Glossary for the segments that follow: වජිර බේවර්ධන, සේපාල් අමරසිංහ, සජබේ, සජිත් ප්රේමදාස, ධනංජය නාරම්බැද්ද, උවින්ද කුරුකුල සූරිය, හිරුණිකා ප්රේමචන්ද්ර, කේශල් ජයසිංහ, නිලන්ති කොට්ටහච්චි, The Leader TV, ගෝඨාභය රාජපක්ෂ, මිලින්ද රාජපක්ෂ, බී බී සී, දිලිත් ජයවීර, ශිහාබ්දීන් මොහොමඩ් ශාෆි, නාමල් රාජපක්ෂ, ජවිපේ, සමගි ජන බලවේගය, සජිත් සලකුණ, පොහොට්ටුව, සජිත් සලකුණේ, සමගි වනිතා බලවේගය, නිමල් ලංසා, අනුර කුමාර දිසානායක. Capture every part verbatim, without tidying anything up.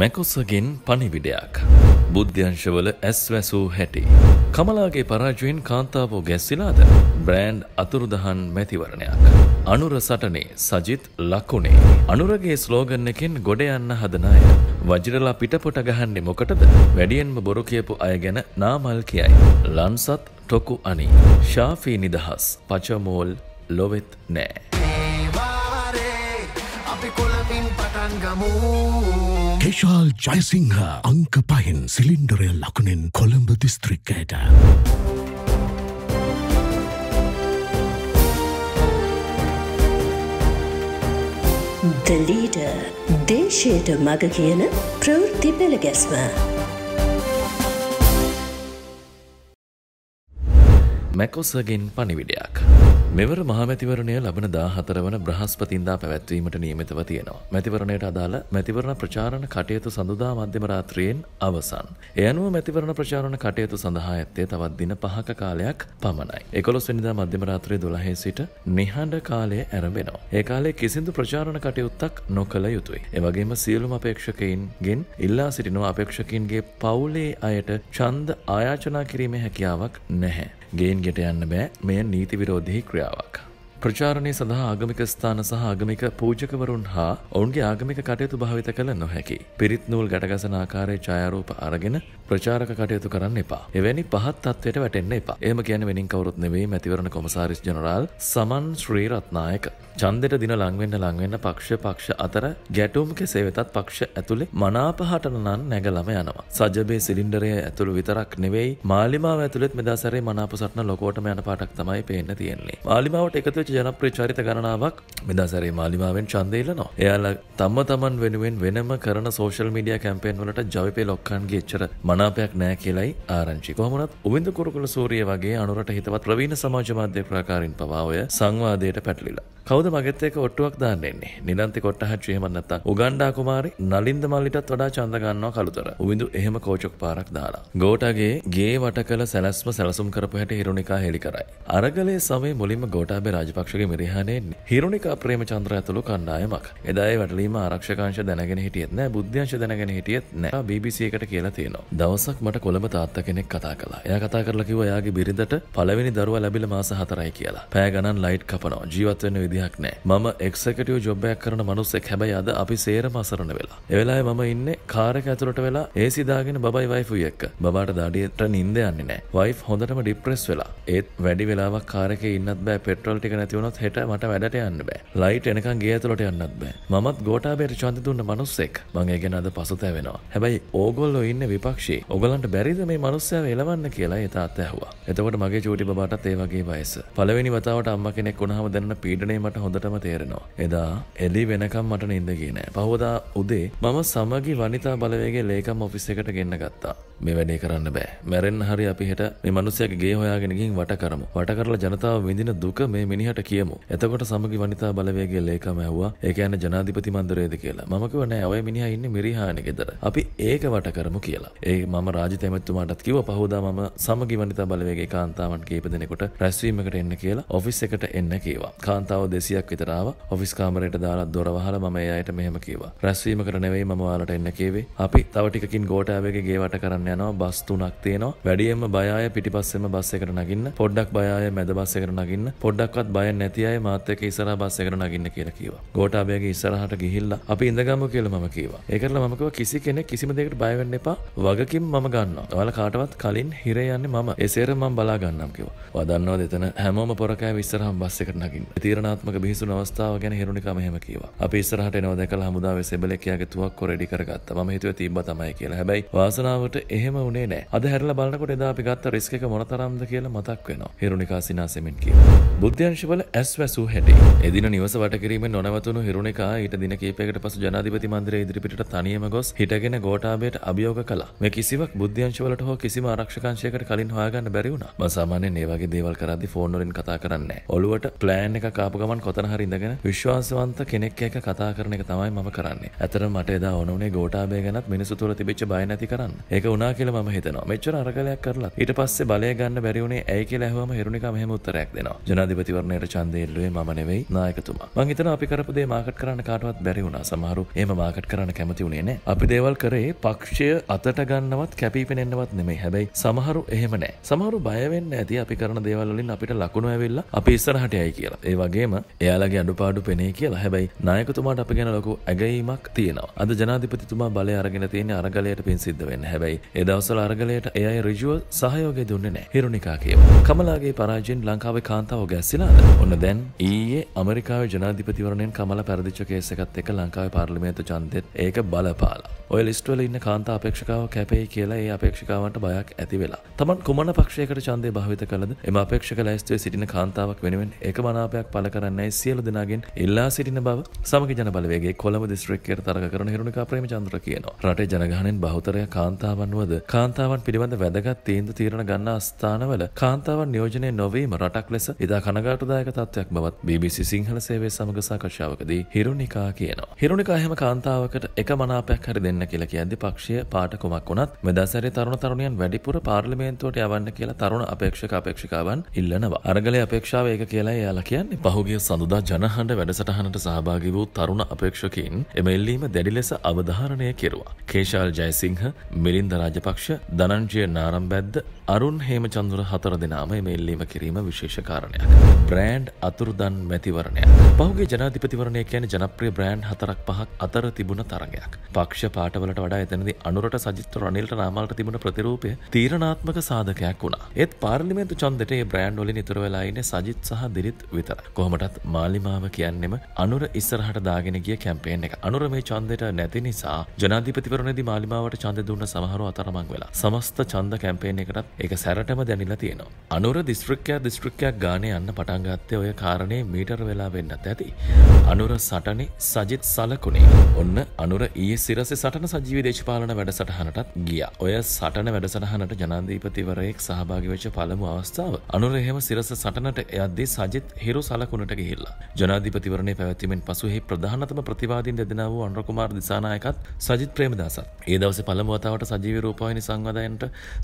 මැකොසගෙන් පණිවිඩයක් බුද්ධ්‍යංශවල ඇස්වැසූ හැටි කමලාගේ පරාජයෙන් කාන්තාවෝ ගැස්සීලාද බ්‍රෑන්ඩ් අතුරුදහන් මැතිවරණයක් අනුර සටනේ සජිත් ලකුණේ අනුරගේ ස්ලෝගන් එකෙන් ගොඩ යන්න හදන අය වජිරලා පිටපොට ගහන්නේ මොකටද වැඩියෙන්ම බොරු කියපු අය ගැන නාමල් කියයි ලන්සත් ටොකු අනි ශාෆී නිදහස් පචමෝල් ලොවෙත් නෑ කේශල් ජයසිංහ අංක පහෙන් සිලින්ඩරය ලකුණෙන් කොළඹ දිස්ත්‍රික්කයට The Leader දේශයට මග කියන ප්‍රවෘත්ති පෙළ ගැස්ම මැකොසගෙන් පණිවිඩයක් මෙවර මහමැතිවරණය ලබන දාහතර වන බ්‍රහස්පතින්දා පැවැත්වීමට නියමිතව තියෙනවා. මැතිවරණයට අදාළ මැතිවරණ ප්‍රචාරණ කටයුතු සඳුදා මධ්‍යම රාත්‍රියෙන් අවසන්. ඒ අනුව මැතිවරණ ප්‍රචාරණ කටයුතු සඳහා ඇත්තේ තවත් දින පහක කාලයක් පමණයි. එකොළොස් වෙනිදා මධ්‍යම රාත්‍රිය දොළහේ සිට නිහඬ කාලය ආරම්භනවා. ඒ කාලයේ කිසිදු ප්‍රචාරණ කටයුත්තක් නොකළ යුතුයි. ඒ වගේම සියලුම අපේක්ෂකයින්ගෙන් ඉල්ලා සිටිනවා අපේක්ෂකයින්ගේ පවුලේ අයට ඡන්ද ආයාචනා කිරීමේ හැකියාවක් නැහැ. ගෙයින් ගෙට යන්න බෑ මෙය නීති විරෝධී ක්‍රියාවක්. ප්‍රචාරණය සඳහා ආගමික ස්ථාන සහ ආගමික පූජකවරුන් හා ඔවුන්ගේ ආගමික කටයුතු භාවිත කළ නොහැකි. පිරිත් නූල් ගැටගසන ආකාරයේ ඡායාරූප අරගෙන ප්‍රචාරක කටයුතු කරන්න එපා. එවැනි පහත් තත්වයට වැටෙන්න එපා. එහෙම කියන්නේ වෙනින් කවුරුත් නෙවෙයි මැතිවරණ කොමසාරිස් ජනරාල් සමන් ශ්‍රීරත්නායක. ඡන්දෙට දින ලඟ වෙන්න ලඟ වෙන්න පක්ෂ පක්ෂ අතර ගැටුම් කෙසේ වෙතත් පක්ෂ ඇතුලේ මනාපහට නන් නැගලම යනවා. සජබේ සිලින්ඩරය ඇතුළු විතරක් නෙවෙයි මාලිමාව ඇතුළෙත් මෙදා සැරේ මනාප සටන ලොකෝටම යන පාටක් තමයි පේන්න තියෙන්නේ. මාලිමාවට එකතු වෙච්ච ජනප්‍රිය චරිත ගණනාවක් මෙදා සැරේ මාලිමාවෙන් ඡන්දෙ ඉල්ලනවා. එයාලා තම තමන් වෙනුවෙන් වෙනම කරන සෝෂල් මීඩියා කැම්පේන් වලට ජවිපේ ලොක්කන්ගේ එච්චර මනාපයක් නෑ කියලයි ආරංචි. කොහොමවත් උවින්ද කුරුකුල සූරිය වගේ අනුරට හිතවත් ප්‍රවීණ සමාජ මාධ්‍ය ප්‍රකාරකින් පවා ඔය සංවාදයට පැටලිලා. කවුද මගෙත් එක්ක ඔට්ටුවක් දාන්න එන්නේ? නිලන්ති කොට්ටහච්චි එහෙම නැත්තම් උගණ්ඩා කුමාරි නලින්ද මල්ලිටත් වඩා ඡන්ද ගන්නවා කළුතර. උවින්දු එහෙම කෝචොක් පාරක් දාලා. ගෝඨාගේ ගේ වටකල සැලැස්ම සැලසුම් කරපු හැටි හිරුණිකා හෙලි කරයි. අරගලයේ සමයේ මුලින්ම ගෝඨාභය රාජපක්ෂගේ මිරිහානේ හිරුණිකා ප්‍රේමචන්ද්‍ර ඇතුළු කණ්ඩායමක්. එදා ඒ වැටලීම ආරක්ෂකාංශ දැනගෙන හිටියෙත් නෑ බුද්ධ්‍යංශ දැනගෙන හිටියෙත් නෑ. බී බී සී එකට කියලා තියෙනවා. දවසක් මට කොළඹ තාත්තා කෙනෙක් කතා කළා. එයා කතා කරලා කිව්වා එයාගේ බිරිඳට පළවෙනි දරුවා ලැබිලා මාස හතරයි කියලා. පැය ගණන් ලයිට් කපනවා. ජීවත් වෙන්න විදිහක් නැහැ. මම එක්සිකියුටිව් ජොබ් එකක් කරන මිනිස්සෙක්. හැබැයි අද අපි සේරම අසරණ වෙලා. ඒ වෙලාවේ මම ඉන්නේ කාර් එක ඇතුළට වෙලා ඒසී දාගෙන බබයි වයිෆුයි එක්ක. බබාට දාඩියට නිින්ද යන්නේ නැහැ. වයිෆ් හොඳටම ડિප්‍රෙස් වෙලා. ඒත් වැඩි වෙලාවක් කාර් එකේ ඉන්නත් බෑ. පෙට්‍රල් ටික නැති වුණොත් හෙට මට වැඩට යන්න බෑ. ලයිට් එනකන් ගේ ඇතුළට යන්නත් බෑ. මමත් ගෝඨාභයට ඡන්ද දුන්න මිනිස්සෙක්. මම ඒ ගැන අද පසුතැවෙනවා. හැබැයි ඕගොල්ලෝ ඉන්නේ විපක්ෂ ඔගලන්ට බැරිද මේ මනුස්සයව එලවන්න කියලා ඒ තාත්තා ඇහුවා. එතකොට මගේ චූටි බබාටත් ඒ වගේ වයස. පළවෙනි වතාවට අම්මා කෙනෙක් වුණාම දැනෙන පීඩනය මට හොඳටම තේරෙනවා. එදා එළි වෙනකම් මට නිින්ද ගියේ නෑ. පහවදා උදේ මම සමගි වනිතා බලවේගයේ ලේකම් ඔෆිස් එකට ගෙන්න ගත්තා. මේ වැඩේ කරන්න බෑ. මැරෙන්න හරි අපි හෙට මේ මනුස්සයාගේ ගේ හොයාගෙන ගිහින් වට කරමු. වට කරලා ජනතාව විඳින දුක මේ මිනිහට කියමු. එතකොට සමගි වනිතා බලවේගයේ ලේකම් ඇහුවා ඒ කියන්නේ ජනාධිපති මණ්ඩලයේද කියලා. මම කිව්වා නෑ ඔය මිනිහා ඉන්නේ මිරිහානේ ගෙදර. අපි ඒක වට කරමු කියලා. ඒ මම රාජිත ඇමතුමාටත් කිව්වා පහවදා මම සමගි වනිතා බලවේගයේ කාන්තාවන් කීප දෙනෙකුට රැස්වීමකට එන්න කියලා ඔෆිස් එකට එන්න කීවා. කාන්තාව දෙසීයක් විතර ආවා. ඔෆිස් කාමරයට දාලා දොර වහලා මම ඒ අයට මෙහෙම කීවා. රැස්වීමකට නෙවෙයි මම ඔයාලට එන්න කීවේ. අපි තව ටිකකින් ගෝඨාභයගේ ගේ වට කරන්න යනවා. බස් තුනක් තියෙනවා. වැඩියෙන්ම බය අය පිටිපස්සෙම බස් එකට නගින්න. පොඩ්ඩක් බය අය මැද බස් එකට නගින්න. පොඩ්ඩක්වත් බය නැති අය මාත් එක්ක ඉස්සරහා බස් එකට නගින්න කියලා කීවා. ගෝඨාභයගේ ඉස්සරහට ගිහිල්ලා අපි ඉඳගමු කියලා මම කීවා. ඒකටලා මම කිව්වා කිසි කෙනෙක් කිසිම දෙයකට බය වෙන්න එපා. වගකීම් මම ගන්නවා. ඔයාලා කාටවත් කලින් හිර යන්නේ මම. ඒ සේරම මම බලා ගන්නම් කිව්වා. ඔයා දන්නවද එතන හැමෝම පොරකෑව ඉස්සරහම බස් එකට නගින්න. තීරණාත්මක බිහිසුණු අවස්ථාව ගැන හිරුණිකා මෙහෙම කිව්වා. අපි ඉස්සරහට එනවා දැකලා හමුදාවේ සෙබලෙක් යාගේ තුවක්කුව රෙඩි කරගත්තා. මම හිතුවේ තිබ්බා තමයි කියලා. හැබැයි වාසනාවට එහෙම වුණේ නැහැ. අද හැරිලා බලනකොට එදා අපි ගත්ත රිස්ක් එක මොනතරම්ද කියලා මතක් වෙනවා. හිරුණිකා සිනාසෙමින් කිව්වා. බුද්ධ්‍යංශවල ඇස් වැසූ හැටි. එදින නිවස වටකිරීමෙන් නොනවතුණු හිරුණිකා ඊට දින කිහිපයකට පසු ජනාධිපති මණ්ඩලයේ ඉදිරිපිටට තනියම ගොස් හිටගෙන ගෝඨාභයට අභියෝග කළා. මේ කිසිවක් බුද්ධ්‍යංශවලට හෝ කිසිම ආරක්ෂකංශයකට කලින් හොයාගන්න බැරි වුණා. මම සාමාන්‍යයෙන් මේ වගේ දේවල් කරද්දී ෆෝන් වලින් කතා කරන්නේ නැහැ. ඔළුවට ප්ලෑන් එකක් ආපු ගමන් කොතන හරි ඉඳගෙන විශ්වාසවන්ත කෙනෙක් එක්ක කතා කරන එක තමයි මම කරන්නේ. ඇත්තටම මට එදා ඕන වුණේ ගෝඨාභය ගැනත් මිනිසු තුල තිබිච්ච බය නැති කරන්න. ඒක වුණා කියලා මම හිතනවා. මෙච්චර අරගලයක් කරලා ඊට පස්සේ බලය ගන්න බැරි වුණේ ඇයි කියලා අහුවම හිරුණිකා මෙහෙම උත්තරයක් දෙනවා. ජනාධිපතිවරණයට ඡන්දය එල්ලුවේ මම නෙවෙයි නායකතුමා. මම හිතනවා අපි කරපු දේ මාකට් කරන්න කාටවත් බැරි වුණා. සමහරු එහෙම මාකට් කරන්න කැමති වුණේ නැහැ. අපි දේවල් කරේ පක්ෂය අතට ගන්නවත් කැපිපෙනෙන්නවත් නෙමෙයි. හැබැයි සමහරු එහෙම නැහැ. සමහරු බය වෙන්නේ නැති අපි කරන දේවල් වලින් අපිට ලකුණු ඇවිල්ලා අපි ඉස්සරහට යයි කියලා. ඒ වගේම එයාලගේ අඩුපාඩු පෙනේ කියලා. හැබැයි නායකතුමාට අපි ගැන ලොකු ඇගීමක් තියෙනවා. අද ජනාධිපතිතුමා බලය අරගෙන තියෙන අරගලයට පින් සිද්ධ වෙන්න. හැබැයි ඒ දවස්වල අරගලයට එයයි ඍජුව සහයෝගය දුන්නේ නැහැ. හිරුණිකා කියනවා. කමලාගේ පරාජයෙන් ලංකාවේ කාන්තාව ගැස්සිලාද? ඔන්න දැන් ඊයේ ඇමරිකාවේ ජනාධිපතිවරණයෙන් කමලා පරදිච්ච කේස් එකත් එක්ක ලංකාවේ පාර්ලිමේන්තු ඡන්දෙත් ඒක බලපාලා. ඔය ලිස්ට් වල ඉන්න කාන්තා අපේක්ෂකව කැපෙයි කියලා ඒ අපේක්ෂකවන්ට බයක් ඇති වෙලා. තමන් කුමන පක්ෂයකට ඡන්දේ භාවිත කළද? එම අපේක්ෂක ලැයිස්තුවේ සිටින කාන්තාවක් වෙනුවෙන් ඒකමනාපයක් පළ කරන්නයි සියලු දෙනාගෙන් ඉල්ලා සිටින බව සමගි ජන බලවේගයේ කොළඹ දිස්ත්‍රික්කයට තරග කරන හිරුණිකා ප්‍රේමචන්ද්‍ර කියනවා. රටේ ජනගහණයෙන් බහුතරය කාන්තාවන් වුවද කාන්තාවන් පිළිබඳ වැදගත් තීන්දුව තීරණ ගන්න ස්ථානවල කාන්තාවන් නියෝජනය නොවීම රටක් ලෙස ඉතා කනගාටුදායක තත්ත්වයක් බවත් බී බී සී සිංහල සේවය සමග සාකච්ඡාවකදී හිරුණිකා කියනවා. හිරුණිකා හැම කාන්තාවකට එක මනාපයක් හරි දෙන්න කියලා කියද්දී පක්ෂීය පාට කුමක් වුණත් මෙදාසරේ තරුණ තරුණියන් වැඩිපුර පාර්ලිමේන්තුවට යවන්න කියලා තරුණ අපේක්ෂක අපේක්ෂිකාවන් ඉල්ලනවා. අරගලයේ අපේක්ෂාව ඒක කියලා එයාලා කියන්නේ. පහුගිය සඳුදා ජනහඬ වැඩසටහනට සහභාගී වූ තරුණ අපේක්ෂකයින් එම ඉල්ලීම දැඩි ලෙස අවධාරණය කෙරුවා. කේශල් ජයසිංහ, මිලින්ද රාජපක්ෂ, ධනංජය නාරම්බැද්ද, අරුන් හේමචන්ද්‍ර හතර දෙනාම මේ ඉල්ලීම කිරීම විශේෂ කාරණයක්. බ්‍රෑන්ඩ් අතුරුදන් මැතිවරණයක්. පහුගිය ජනාධිපතිවරණය කියන්නේ ජනප්‍රිය බ්‍රෑන්ඩ් හතරක් පහක් අතර තිබුණ තරගයක්. පක්ෂ පාටවලට වඩා එතනදී අනුරට සජිත් රනිල්ට නාමල්ට තිබුණ ප්‍රතිරූපය තීරණාත්මක සාධකයක් වුණා. ඒත් පාර්ලිමේන්තු ඡන්දෙට මේ බ්‍රෑන්ඩ් වලින් ඉතුරු වෙලා ඉන්නේ සජිත් සහ දිලිත් විතරයි. කොහොමටත් මාලිමාව කියන්නෙම අනුර ඉස්සරහට දාගෙන ගිය කැම්පේන් එක. අනුර මේ ඡන්දෙට නැති නිසා ජනාධිපතිවරණයේදී මාලිමාවට ඡන්දෙ දුන්න සමහරව අතරමං වෙලා. සමස්ත ඡන්ද කැම්පේන් එකටත් ඒක සැරටම දැනිලා තියෙනවා. අනුර දිස්ත්‍රික්කයක් දිස්ත්‍රික්කයක් ගානේ යන්න පටන් ගත්තේ ඔය කාරණේ මීටර වෙලා වෙන්නත් ඇති. අනුර සටනේ සජිත් සලකුණේ. ඔන්න අනුර ඊයේ සිරසේ සටන සජීවී දේශපාලන වැඩසටහනටත් ගියා. ඔය සටන වැඩසටහනට ජනාධිපතිවරයෙක් සහභාගී වෙච්ච පළමු අවස්ථාව. අනුර එහෙම සිරස සටනට යද්දී සජිත් හිරු සලකුණට ගිහිල්ලා. ජනාධිපතිවරණේ පැවැත්වීමෙන් පසු එහි ප්‍රධානතම ප්‍රතිවාදීන් දෙදෙනා වූ අනුර කුමාර දිසානායකත් සජිත් ප්‍රේමදාසත් ඒ දවසේ පළමු වතාවට සජීවී රූපවාහිනී සංවාදයන්ට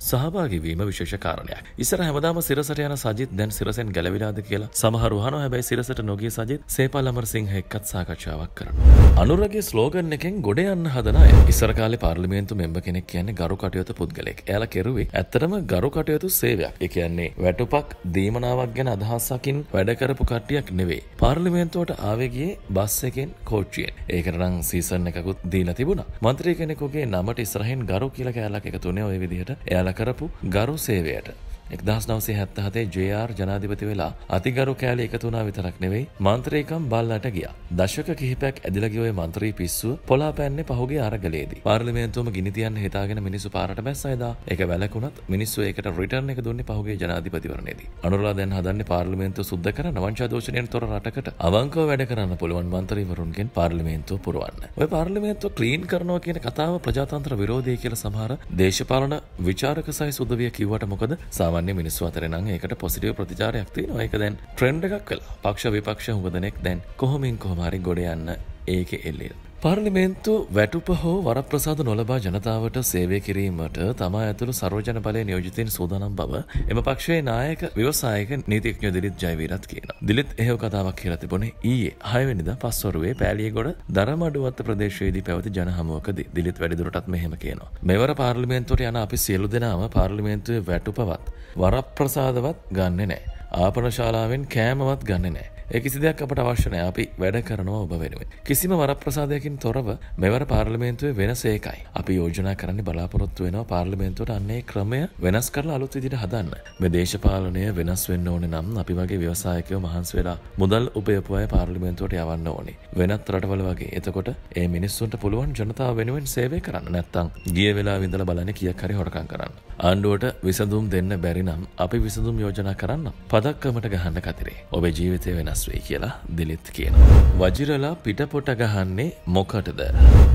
සහභාගී වීම විශේෂ කාරණයක්. ඉස්සර හැමදාම සිරසට යන සජිත් දැන් සිරසෙන් ගැලවිලාද කියලා සමහරු අහනවා. හැබැයි සිරසට නොගිය සජිත් සේපල් අමරසිංහ එක්කත් සාකච්ඡාවක් කරනවා. අනුරගේ ස්ලෝගන් එකෙන් ගොඩ යන්න හදන අය. ඉස්සර කාලේ පාර්ලිමේන්තු මෙම්බර් කෙනෙක් කියන්නේ ගරු කටයුතු පුද්ගලෙක්. එයාලා කෙරුවේ ඇත්තටම ගරු කටයුතු සේවයක්. ඒ කියන්නේ වැටුපක් දීමනාවක් ගැන අදහසකින් වැඩ කරපු කට්ටියක් නෙවෙයි. පාර්ලිමේන්තුවට ආවේ ගියේ බස් එකෙන් කෝච්චියෙන්. ඒකට නම් සීසන් එකකුත් දීලා තිබුණා. മന്ത്രി කෙනෙකුගේ නමට ඉස්සරහින් ගරු කියලා කෑල්ලක් එකතු වුණේ ওই විදිහට. එයාලා කරපු ගරු සේවයට. එක්දාස් නවසිය හැත්තහතේ ජේ ආර් ජනාධිපති වෙලා අතිගරු කෑලි එකතු වුණා විතරක් නෙවෙයි මන්ත්‍රීකම් බල්ලට ගියා. දශක කිහිපයක් ඇදලා ගිය ඔය මන්ත්‍රී පිස්සුව පොලාපෑන්නේ පහුගිය අරගලයේදී. පාර්ලිමේන්තුවම ගිනි තියන්න හිතාගෙන මිනිස්සු පාරට බැස්සා එදා. ඒක වැළැකුණත් මිනිස්සු ඒකට රිටර්න් එක දුන්නේ පහුගිය ජනාධිපතිවරණයේදී. අනුරලා දැන් හදන්නේ පාර්ලිමේන්තුව සුද්ධ කරන වංචා දෝෂණයෙන් තොර රටකට අවංකව වැඩ කරන්න පුළුවන් මන්ත්‍රීවරුන්ගෙන් පාර්ලිමේන්තුව පුරවන්න. ඔය පාර්ලිමේන්තුව ක්ලීන් කරනවා කියන කතාව ප්‍රජාතන්ත්‍ර විරෝධී කියලා සමහර දේශපාලන විචාරක සහ සුද්ධවිය කිව්වට මොකද සාමාන්‍ය මිනිස්සු අතර නම් ඒකට පොසිටිව් ප්‍රතිචාරයක් තියෙනවා. ඒක දැන් ට්‍රෙන්ඩ් එකක් කළා. පක්ෂ විපක්ෂ හුඟ දෙනෙක් දැන් කොහොමින් කොහොම හරි ගොඩ යන්න ඒකේ එල්ලේ. පාර්ලිමේන්තු වැටුප හෝ වරප්‍රසාද නොලබා ජනතාවට සේවය කිරීමට තමා ඇතුළු සර්වජන බලය නියෝජිතයින් සූදානම් බව එම පක්ෂයේ නායක ව්‍යවසායක නීතිඥ දිලිත් ජයවීරත් කියනවා. දිලිත් එහෙව කතාවක් කියලා තිබුණේ ඊයේ හයවෙනිදා පස්වරුවේ පෑලියගොඩ දරමඩුවත්ත ප්‍රදේශයේදී පැවති ජනහමුවකදී. දිලිත් වැඩිදුරටත් මෙහෙම කියනවා. මෙවර පාර්ලිමේන්තුවට යන අපි සියලු දෙනාම පාර්ලිමේන්තුවේ වැටුපවත් වරප්‍රසාදවත් ගන්නෙ නැහැ. ආපන ශාලාවෙන් කෑමවත් ගන්නෙ නැහැ. ඒ කිසි දෙයක් අපට අවශ්‍ය නැහැ. අපි වැඩ කරනවා ඔබ වෙනුවෙන්. කිසිම වරප්‍රසාදයකින් තොරව මෙවර පාර්ලිමේන්තුවේ වෙනස ඒකයි. අපි යෝජනා කරන්නේ බලාපොරොත්තු වෙනවා පාර්ලිමේන්තුවට අන්නේ ක්‍රමය වෙනස් කරලා අලුත් විදිහට හදන්න. මේ දේශපාලනය වෙනස් වෙන්න ඕනේ නම් අපි වගේ ව්‍යවසායකයෝ මහන්සි වෙලා මුදල් උපයපු අය පාර්ලිමේන්තුවට යවන්න ඕනේ. වෙනත් රටවල වගේ. එතකොට ඒ මිනිස්සුන්ට පුළුවන් ජනතාව වෙනුවෙන් සේවය කරන්න. නැත්තම් ගිය වෙලාවෙ ඉඳලා බලන්නේ කීයක් හරි හොරකම් කරන්න. ආණ්ඩුවට විසඳුම් දෙන්න බැරි නම් අපි විසඳුම් යෝජනා කරන්න. පදක්කමට ගහන්න කතරේ. ඔබේ ජීවිතේ වෙනස් වෙයි කියලා දිලිත් කියනවා. වජිරලා පිටපොට ගහන්නේ මොකටද?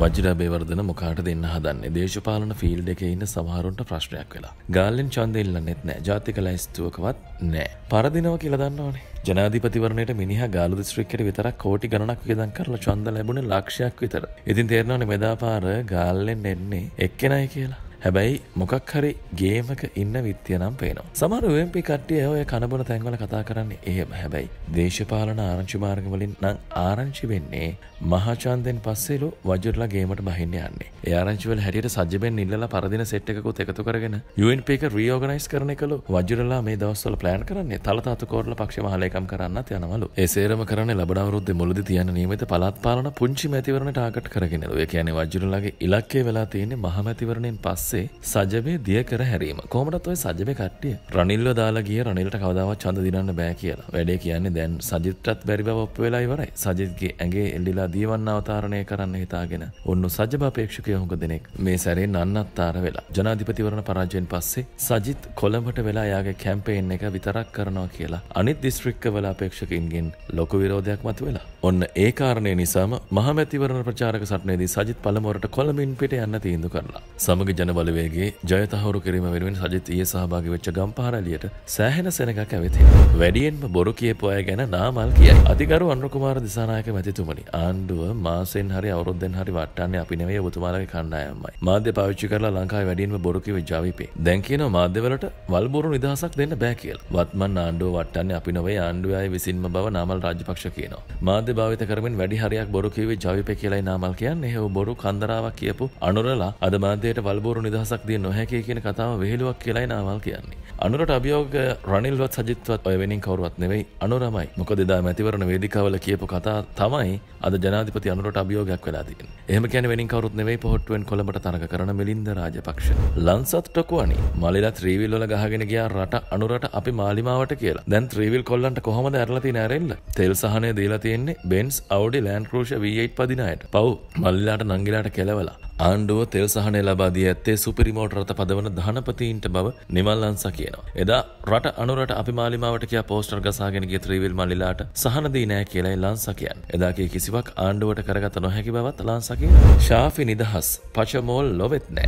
වජිර බේවර්ධන මොකාට දෙන්න හදන්නේ? දේශපාලන ෆීල්ඩ් එකේ ඉන්න සමහරුන්ට ප්‍රශ්නයක් වෙලා. ගාල්ලෙන් ඡන්දෙ ඉල්ලන්නෙත් නැහැ. ජාතික ලැයිස්තුවකවත් නැහැ. පරදිනවා කියලා දන්නවනේ. ජනාධිපතිවරණයට මිනිහා ගාල්ල දිස්ත්‍රික්කයට විතරක් කෝටි ගණනක් වියදම් කරලා ඡන්ද ලැබුණේ ලක්ෂයක් විතර. ඉතින් තේරෙනවනේ මෙදාපාර ගාල්ලෙන් එන්නේ එක්කෙනයි කියලා. හැබැයි මොකක් හරි ගේමක ඉන්න විත්තිය නම් පේනවා. සමහර O M P කට්ටිය ඔය කනබොන තැන්වල කතා කරන්නේ එහෙම. හැබැයි දේශපාලන ආරංචි මාර්ග වලින් නම් ආරංචි වෙන්නේ මහාචන්දෙන් පස්සෙලු වජිරලා ගේමට බහින්න යන්නේ. ඒ ආරංචි වල හැටියට සජ්ජබෙන් ඉල්ලලා පරදින සෙට් එකකුත් එකතු කරගෙන U N P එක රීඕගනයිස් කරන එකලු වජිරලා මේ දවස්වල ප්ලෑන් කරන්නේ තලතාතු කෝරලා පක්ෂ මහලේකම් කරන්නත් යනවලු. ඒ සේරම කරන්නේ ලබන අවුරුද්දේ මුලදී තියන නියමිත පළාත් පාලන පුංචි මැතිවරණ ටාගට් කරගෙනලු. ඒ කියන්නේ වජිරලාගේ ඉලක්කය වෙලා තියෙන්නේ මහ මැතිවරණයෙන් පස්සේ සජබේ දිය කර හැරීම. කොහොමදත් ඔය සජබේ කට්ටිය රනිල්ව දාලා ගිය රනිල්ට කවදාවත් ඡන්ද දිනන්න බෑ කියලා. වැඩේ කියන්නේ දැන් සජිත්ටත් බැරි බව ඔප්පු වෙලා ඉවරයි. සජිත්ගේ ඇඟේ එල්ලිලා දීවන්න අවතාරණය කරන්න හිතාගෙන ඔන්න සජබ අපේක්ෂකයෝ හුඟ දෙනෙක් මේ සැරේ නන්නත්තර වෙලා. ජනාධිපතිවරණ පරාජයෙන් පස්සේ සජිත් කොළඹට වෙලා එයාගේ කැම්පේන් එක විතරක් කරනවා කියලා අනිත් දිස්ත්‍රික්කවල අපේක්ෂකයින්ගෙන් ලොකු විරෝධයක් මතුවෙලා. ඔන්න ඒ කාරණේ නිසාම මහමැතිවරණ ප්‍රචාරක සටනේදී සජිත් පළමුවරට කොළඹින් පිට යන්න තීන්දුව කරලා. සමග ජන බලවේගයේ ජය තහවුරු කිරීම වෙනුවෙන් සජිත් ඊයේ සහභාගී වෙච්ච ගම්පහ රැළියට සෑහෙන සෙනඟක් ඇවිත්හිනවා. වැඩියෙන්ම බොරු කියපු අය ගැන නාමල් කියයි. අතිගරු අනුර කුමාර දිසානායක මැතිතුමනි, ආණ්ඩුව මාසෙන් හරි අවුරුද්දෙන් හරි වටන්නේ අපි නෙවෙයි ඔබතුමාලගේ කණ්ඩායමයි. මාධ්‍ය පාවිච්චි කරලා ලංකාවේ වැඩියෙන්ම බොරු කියව ජවිපේ. දැන් කියනවා මාධ්‍යවලට වල්බොරු නිදහසක් දෙන්න බෑ කියලා. වත්මන් ආණ්ඩුව වටන්නේ අපි නෙවෙයි ආණ්ඩුවේ අය විසින්ම බව නාමල් රාජපක්ෂ කියනවා. මාධ්‍ය භාවිත කරමින් වැඩි හරියක් බොරු කියවේ ජවිපේ කියලායි නාමල් කියන්නේ. එහෙව බොරු කන්දරාවක් කියපු අනුරලා අද මාධ්‍යයට වල්බොරු නිදහසක් දිය නොහැකි කියන කතාව විහිළුවක් කියලායි නාමල් කියන්නේ. අනුරට අභියෝග රනිල්වත් සජිත්වත් ඔය වෙනින් කවුරුවත් නෙවෙයි අනුරමයි. මොකද එදා මැතිවරණ වේදිකාවල කියපු කතාව තමයි අද ජනාධිපති අනුරට අභියෝගයක් වෙලා තියෙන්නේ. එහෙම කියන්නේ වෙනින් කවුරුත් නෙවෙයි පොහොට්ටුවෙන් කොළඹට තරඟ කරන මිලින්ද රාජපක්ෂ. ලන්සත් ටොකුවනි, මලිලා ත්‍රිවිල් වල ගහගෙන ගියා රට අනුරට අපි මාලිමාවට කියලා. දැන් ත්‍රිවිල් කොල්ලන්ට කොහොමද ඇරලා තියෙන ඇරෙන්න? තෙල් සහනය දීලා තියෙන්නේ Benz, Audi, Land Cruiser V eight පදින අයට. පව් මල්ලිලාට නංගිලාට කෙලවලා. ආණ්ඩුව තෙල් සහනය ලබා දී ඇත්තේ සුපිරිමෝට් රථ පදවන ධනපතීන්ට බව නිමල් ලංසා කියනවා. එදා රට අනුරට අපි මාලිමාවට කියා පෝස්ටර් ගසාගෙන ගිය ත්‍රිවිල් මල්ලිලාට සහන දී නෑ කියලායි ලංසා කියන්නේ. එදා කී කිසිවක් ආණ්ඩුවට කරගත නොහැකි බවත් ලංසා කියනවා. ශාෆි නිදහස්, පචමෝල් ලොවෙත් නෑ.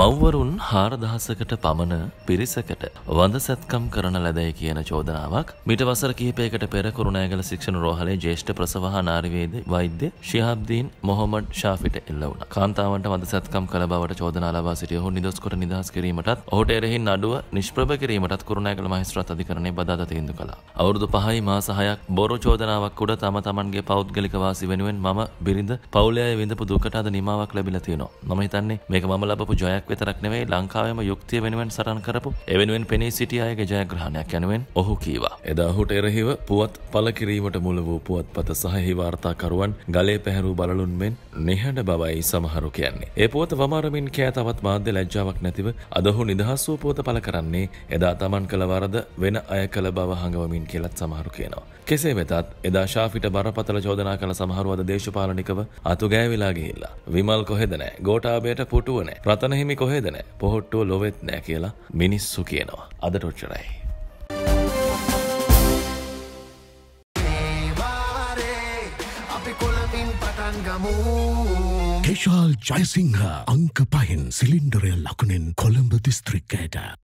මව්වරුන් හාරදහසකට පමණ පිරිසකට වඳසැත්කම් කරන ලැබයි කියන චෝදනාවක් මිට වසර කිහිපයකට පෙර කුරුණෑගල සික්ෂණ රෝහලේ ජ්‍යෙෂ්ඨ ප්‍රසව හා නාරි වෛද්‍ය ශිහාබ්දීන් මොහොමඩ් ශාෆිට එල්ල වුණා. කාන්තාවන් වඳසැත්කම් කළ බවට චෝදනා ලබා සිටි ඔහු නිදොස් කොට නිදහස් කිරීමටත් ඔහුට එරෙහින් අඩුව නිෂ්ප්‍රභ කිරීමටත් කුරුණෑගල මහේස්ත්‍රාත් අධිකරණය බදාදා තීන්දුව කළා. අවුරුදු පහයි මාස හයක් බොරු චෝදනාවක් උඩ තම තමන්ගේ පෞද්ගලික වාසි වෙනුවෙන් මම බිරිඳ පවුලේ විඳපු දුකට අද නිමාවක් ලැබිලා තියෙනවා. මම හිතන්නේ මේක මම ලබපු ජයක් විතරක් නෙවෙයි ලංකාවේම යුක්තිය වෙනුවෙන් සටන් කරපු ඒ වෙනුවෙන් පෙනී සිටි අයගේ ජයග්‍රහණයක් යනුවෙන් ඔහු කීවා. එදා ඔහුට එරෙහිව පුවත් පළ කිරීමට මුල වූ පුවත්පත සහ වාර්තාකරුවන් ගලේ පැහැරූ බලලුන් මෙන් නිහඬ බවයි සමහරු කියන්නේ. ඒ පොත වමාරමින් කෑ තවත් මාධ්‍ය ලැජ්ජාවක් නැතිව අද ඔහු නිදහස් වූ පොත පළ කරන්නේ එදා තමන් කළ වරද වෙන අය කළ බව හඟවමින් කියලාත් සමහරු කියනවා. කෙසේ වෙතත් එදා ශාෆිට බරපතල චෝදනා කළ සමහරු අද දේශපාලනිකව අතුගෑවිලා ගිහිල්ලා විමල් කොහෙද නැහැ, ගෝඨාභයට පුටුව නැහැ, රතන හිමි කොහෙද නැහැ, පොහොට්ටුව ලොවෙත් නැහැ කියලා මිනිස්සු කියනවා. අදට ඔච්චරයි. කේශල් ජයසිංහ, අංක පහෙන් සිලින්ඩරය ලකුණෙන් කොළඹ දිස්ත්‍රික්කයට.